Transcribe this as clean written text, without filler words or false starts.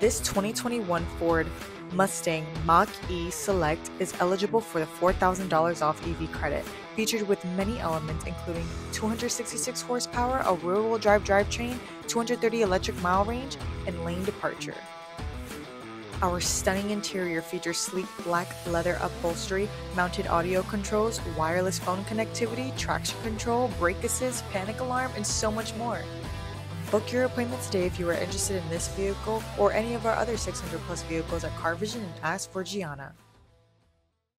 This 2021 Ford Mustang Mach-E Select is eligible for the $4,000 off EV credit, featured with many elements including 266 horsepower, a rear-wheel drive drivetrain, 230 electric mile range, and lane departure. Our stunning interior features sleek black leather upholstery, mounted audio controls, wireless phone connectivity, traction control, brake assist, panic alarm, and so much more. Book your appointment today if you are interested in this vehicle or any of our other 600+ vehicles at CarVision and ask for Gianna.